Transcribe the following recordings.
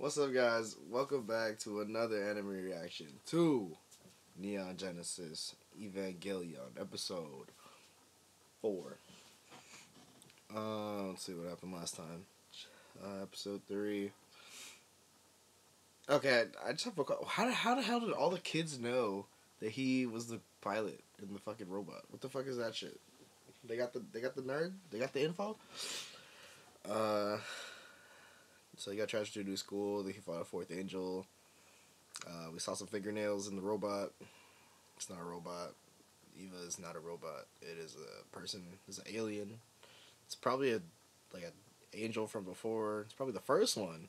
What's up, guys? Welcome back to another anime reaction to Neon Genesis Evangelion episode 4. Let's see what happened last time. Episode 3. Okay, I just have a question. How the hell did all the kids know that he was the pilot in the fucking robot? What the fuck is that shit? They got the nerd? They got the info? So he got transferred to a new school. Then he fought a fourth angel. We saw some fingernails in the robot. It's not a robot. Eva is not a robot. It is a person. It's an alien. It's probably an angel from before. It's probably the first one.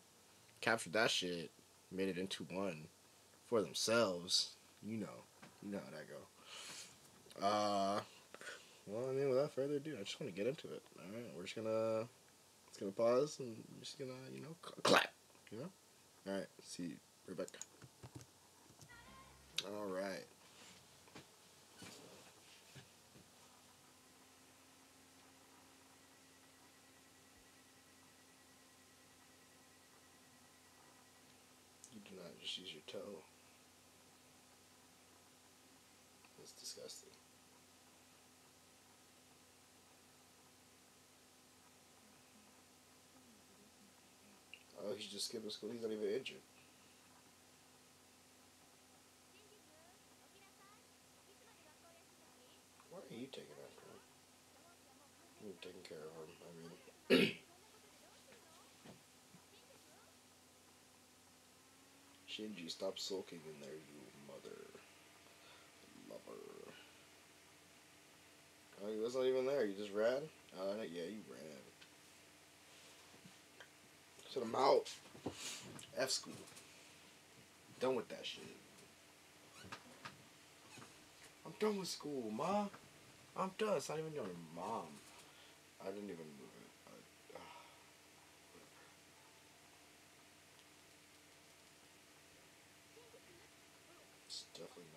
Captured that shit. Made it into one for themselves. You know how that go. Well, I mean, without further ado, I just want to get into it. All right, we're just gonna. It's gonna pause and I'm just gonna, clap. Alright, see you right back. Alright. You do not just use your toe. That's disgusting. He's just skipping school. He's not even injured. Why are you taking after him? You're taking care of him. I mean, Shinji, stop sulking in there, you lover. Oh, he wasn't even there. You just ran. Yeah, you ran. Shut him out. F school. Done with that shit. I'm done with school, Ma. I'm done. It's not even your mom. I didn't even move it. It's definitely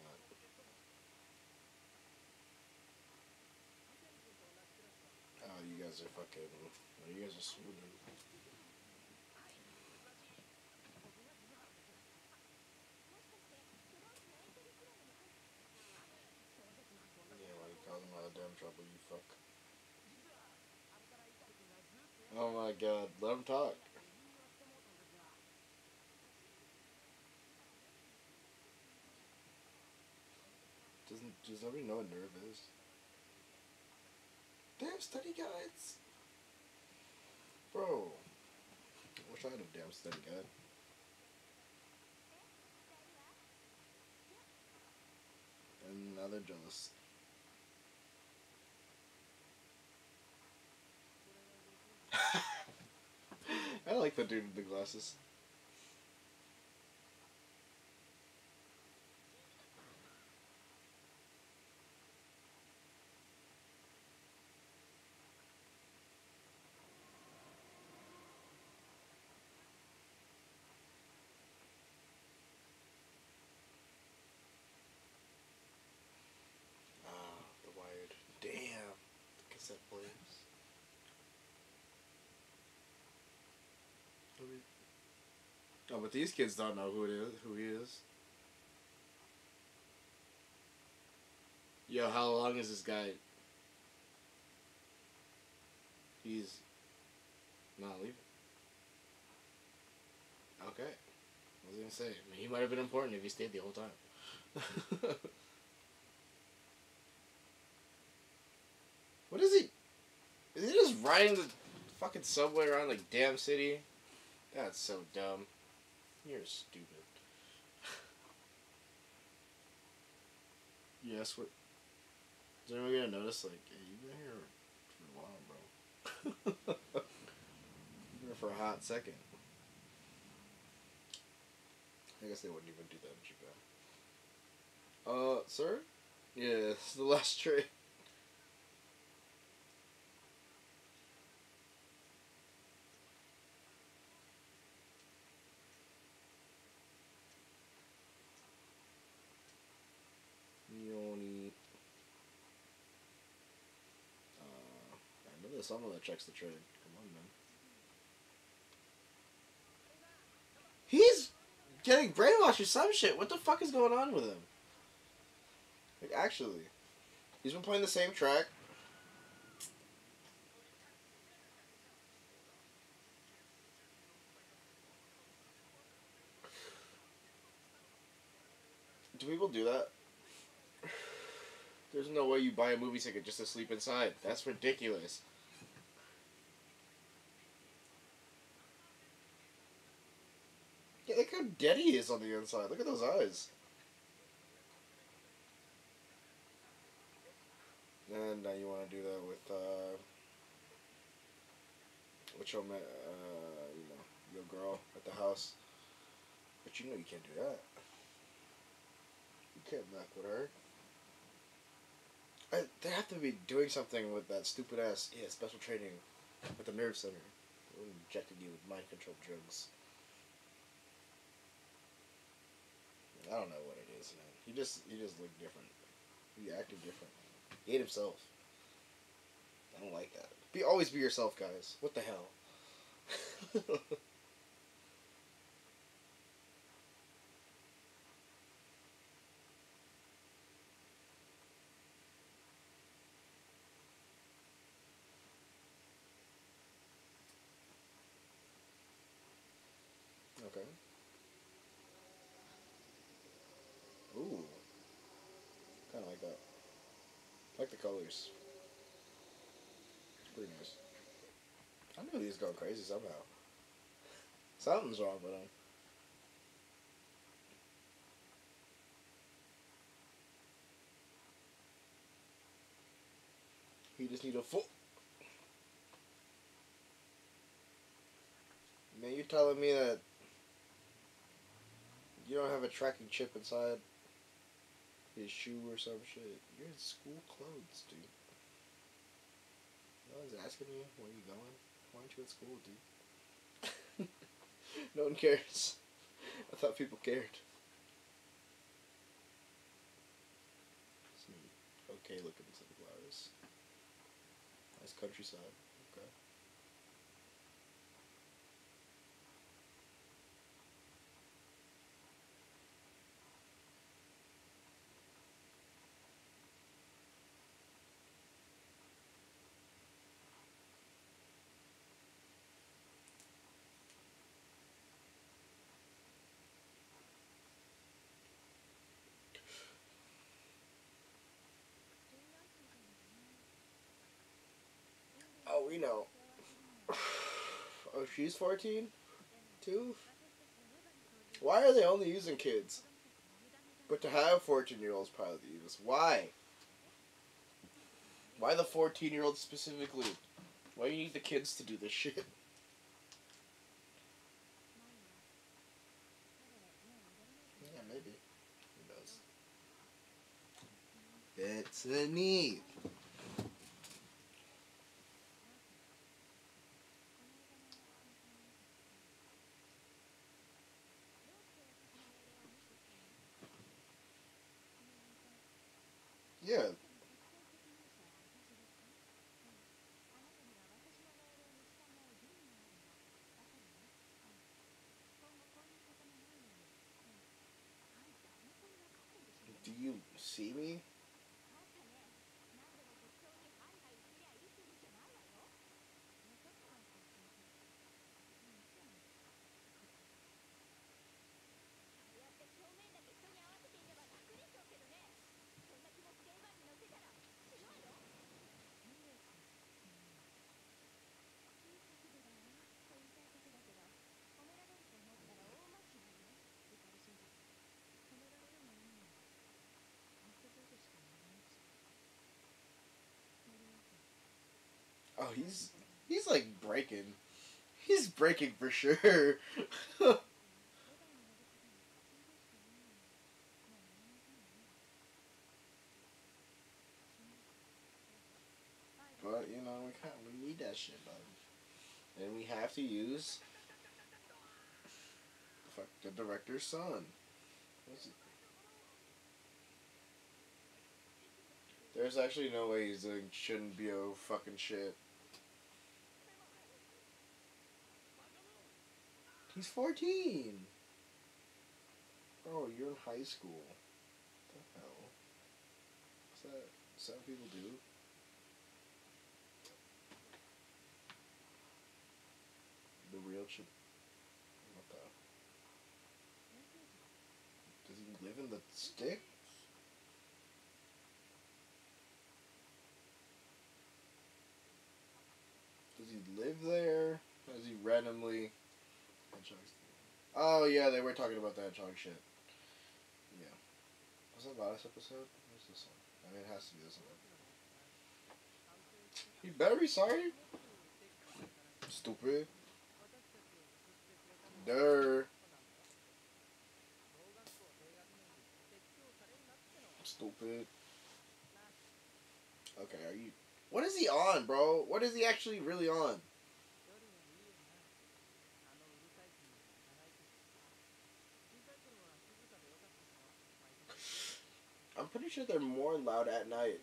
not. Oh, you guys are fucking. You guys are swooning. Oh my god, let him talk. Does nobody know what nerve is? Damn study guides! Bro, I wish I had a damn study guide. And now they're jealous. I like the dude with the glasses. Ah, the wired. Damn, the cassette players. Oh, but these kids don't know who it is, who he is. Yo, how long is this guy? He's not leaving. Okay. I was gonna say, I mean, he might have been important if he stayed the whole time. What is he? Is he just riding the fucking subway around like damn city? That's so dumb. You're stupid. Yes, what? Is anyone gonna notice? Like, hey, you've been here for a while, bro. Here for a hot second. I guess they wouldn't even do that in Japan. Sir? Yeah, this is the last train. Someone that checks the trade. Come on, man. getting brainwashed or some shit. What the fuck is going on with him? Like, actually. He's been playing the same track. Do people do that? There's no way you buy a movie ticket just to sleep inside. That's ridiculous. Yeah, look how dead he is on the inside. Look at those eyes. And now you want to do that with, which one, you know, your girl at the house. But you know you can't do that. You can't knock with her. They have to be doing something with that stupid ass, yeah, special training with the nerve center. They injected you with mind control drugs. I don't know what it is, man. He just looked different. He acted different. He ate himself. I don't like that. Always be yourself, guys. What the hell? Okay. Ooh. Kinda like that. I like the colors. Pretty nice. I knew these going crazy somehow. Something's wrong with them. You just need a full... Man, you're telling me that you don't have a tracking chip inside his shoe or some shit. You're in school clothes, dude. No one's asking you where you going. Why aren't you at school, dude? No one cares. I thought people cared. Some okay looking sunflowers. Nice countryside. Okay. You know, oh, she's 14 too. Why are they only using kids? But to have 14-year-olds probably the easiest. Why? Why the 14-year-olds specifically? Why do you need the kids to do this shit? Yeah, maybe. Who knows? It's a need. Yeah. Do you see me? Oh, he's like breaking. He's breaking for sure. But you know, we need that shit, bud. And we have to use fuck the director's son. What's it? There's actually no way he's doing shouldn't be oh fucking shit. He's 14. Oh, you're in high school. What the hell? What's that? Some people do. The real chip. What the? Does he live in the stick? Does he live there? Or is he randomly? Oh yeah, they were talking about that hedgehog shit. Yeah. Was that last episode? Where's this one? I mean, it has to be this one. You better be sorry. Stupid. Durr. Stupid. Okay, are you... What is he on, bro? What is he actually really on? I'm pretty sure they're more loud at night.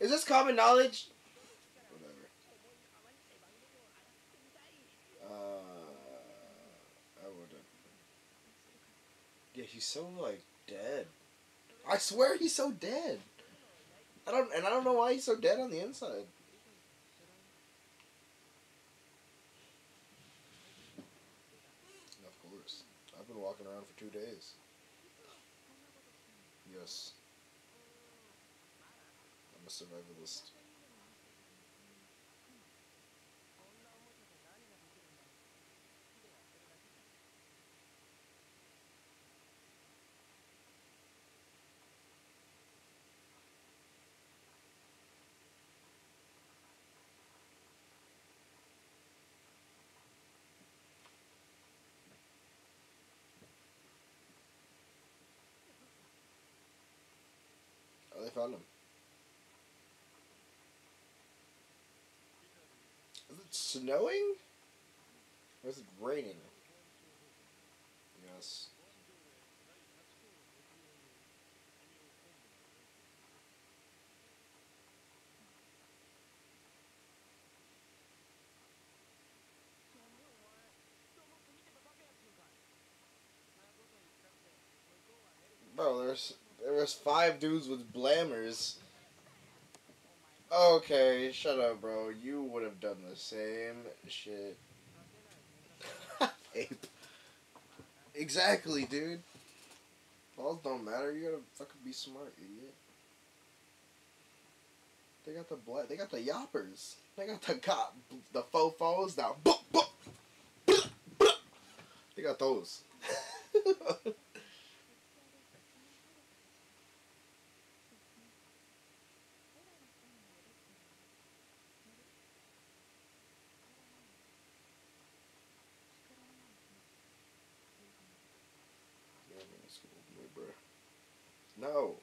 Is this common knowledge? Whatever. I wouldn't. Yeah, he's so like dead. I swear he's so dead. I don't know why he's so dead on the inside. Of course. I've been walking around for 2 days. Yes. I'm a survivalist. Found him. Is it snowing? Or is it raining? Yes. Bro, there's... There was 5 dudes with blammers. Okay, shut up, bro. You would have done the same shit. Ape. Exactly, dude. Balls don't matter. You gotta fucking be smart, idiot. They got the black. They got the yappers. They got the cop. The fofos now. They got those. No.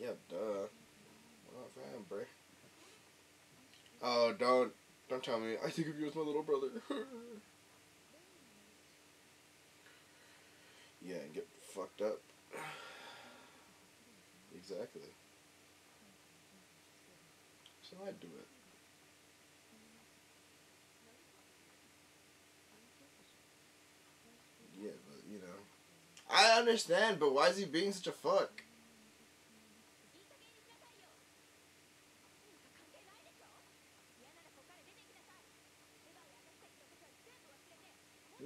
Yeah, duh. What if I am, bruh? Oh, don't tell me. I think of you as my little brother. Yeah, and get fucked up. Exactly. So I'd do it. Yeah, but you know. I understand, but why is he being such a fuck?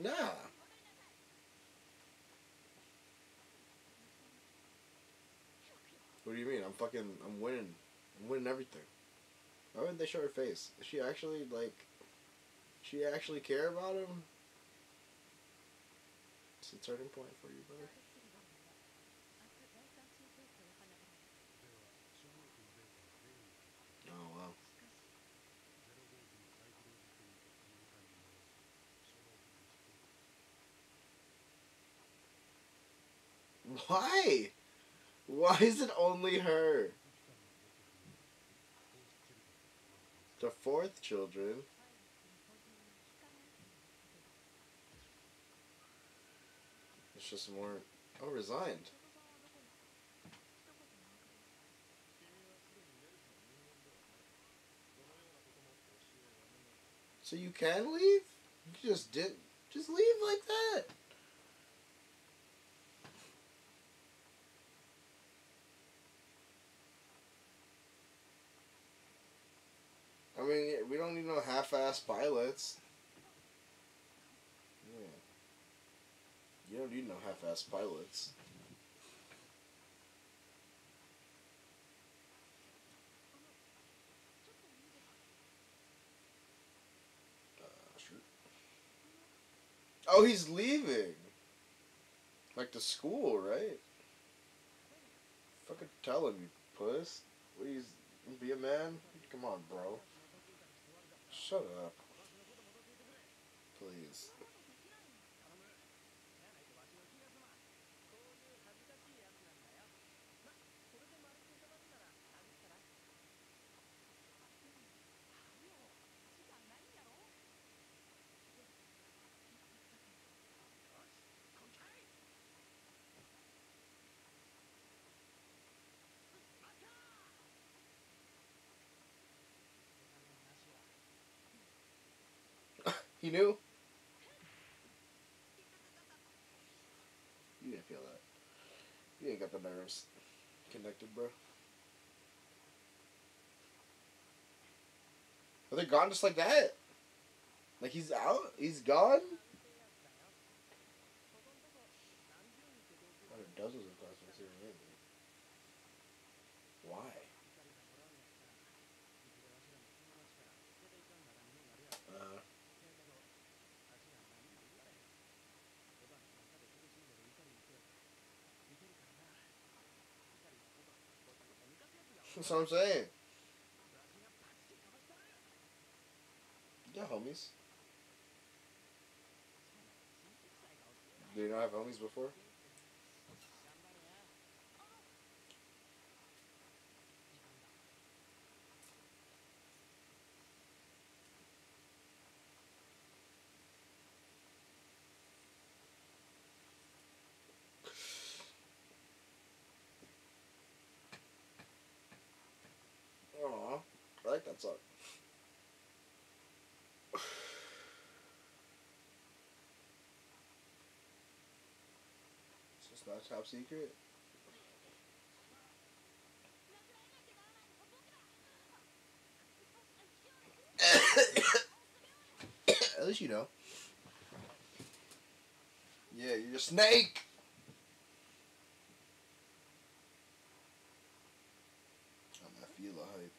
Nah. What do you mean? I'm winning. I'm winning everything. Why wouldn't they show her face? Is she actually, like... She actually care about him? It's a turning point for you, brother. Oh, wow. Why? Why is it only her? The 4th children. It's just more... Oh, resigned. So you can leave? You just did. Just leave like that. I mean, we don't need no half-ass pilots. Yeah. You don't need no half-ass pilots. Shoot. Oh, he's leaving. Like to school, right? Fucking tell him, you puss. Please, be a man. Come on, bro. Shut up. Please. He knew? You didn't feel that. You ain't got the nerves connected, bro. Are they gone just like that? Like he's out? He's gone? What are dozens of questions here, maybe? Why? That's what I'm saying. Yeah, homies. Did you not have homies before? I like that song. It's just not top secret. At least you know. Yeah, you're a snake! I'm not feeling hype.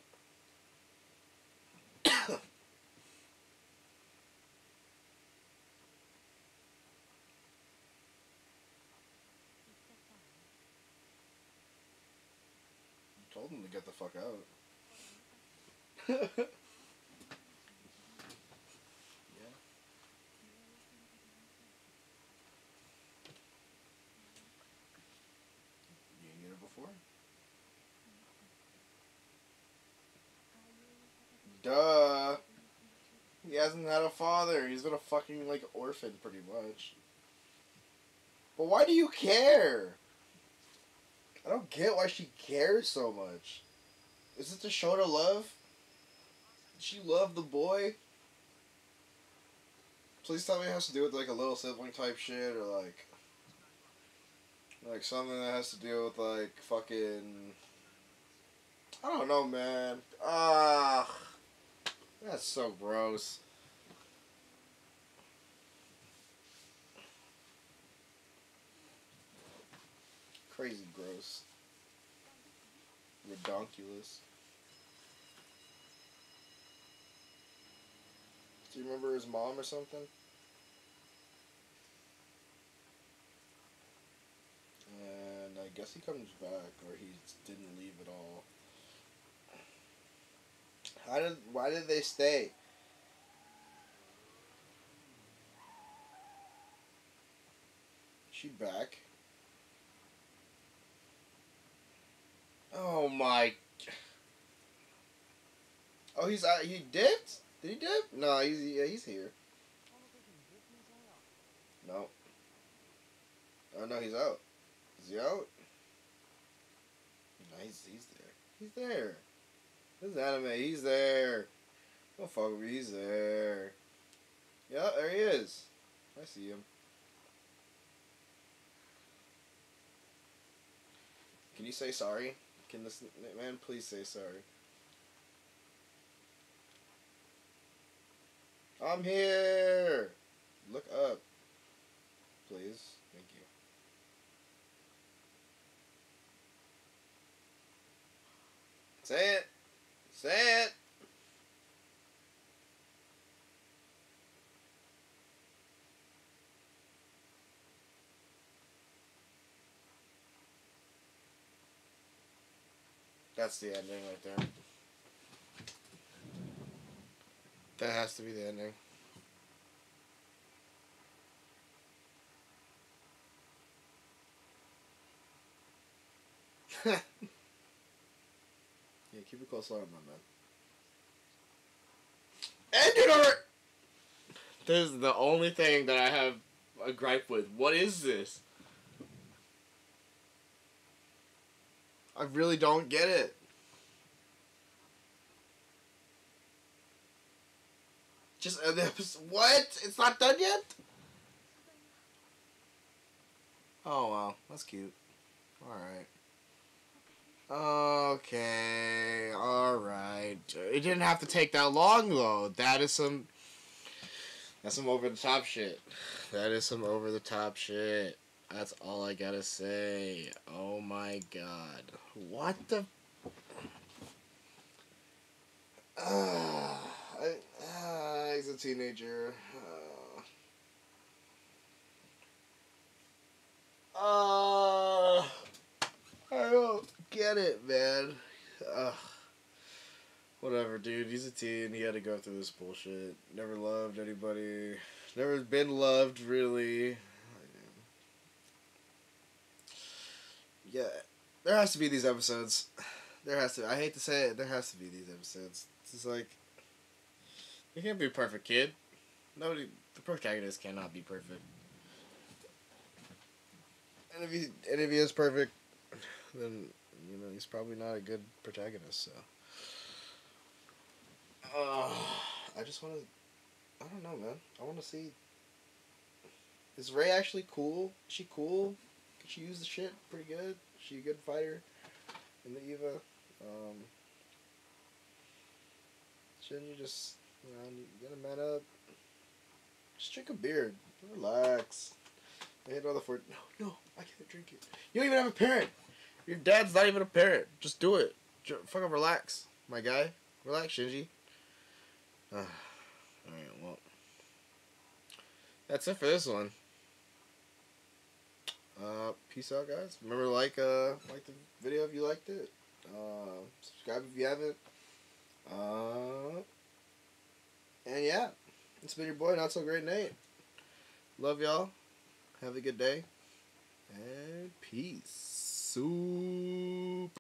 Told him to get the fuck out. Yeah. You didn't get it before? Duh. He hasn't had a father. He's been a fucking, like, orphan, pretty much. But why do you care? I don't get why she cares so much. Is it to show her love? Did she love the boy? Please tell me it has to do with like a little sibling type shit or like something that has to do with like fucking... I don't know, man. Ah, that's so gross. Crazy gross. Redonkulous. Do you remember his mom or something? And I guess he comes back, or he didn't leave at all. Why did they stay? Is she back? Oh my! Oh, he's out. He dipped. Did he dip? No, he's here. No. Oh no, he's out. Is he out? No, he's there. He's there. This anime, he's there. Don't fuck with me. He's there. Yeah, there he is. I see him. Can you say sorry? Can this man please say sorry? I'm here! Look up. Please. Thank you. Say it! Say it! That's the ending right there. That has to be the ending. Yeah, keep a close eye on that, man. End it already! This is the only thing that I have a gripe with. What is this? I really don't get it. Just an episode. What? It's not done yet? Oh, wow. That's cute. Alright. Okay. Alright. It didn't have to take that long, though. That is some... that's some over-the-top shit. That is some over-the-top shit. That's all I gotta say. Oh my god. What the... he's a teenager. I don't get it, man. Whatever, dude. He's a teen. He had to go through this bullshit. Never loved anybody. Never been loved, really. Yeah, there has to be these episodes. There has to. I hate to say it. There has to be these episodes. It's just like, you can't be a perfect kid. Nobody. The protagonist cannot be perfect. And if he is perfect, then you know he's probably not a good protagonist. So, I just want to. I don't know, man. I want to see. Is Rei actually cool? Is she cool? She used the shit pretty good. She a good fighter in the Eva. Shouldn't you just, you know, get a man up? Just drink a beer. Relax. I hate all the food. No, I can't drink it. You don't even have a parent. Your dad's not even a parent. Just do it. Fucking relax, my guy. Relax, Shinji. Alright, well. That's it for this one. Peace out, guys. Remember to like the video if you liked it. Subscribe if you haven't. And yeah, it's been your boy, Not So Great Nate. Love y'all. Have a good day. And peace. Soup.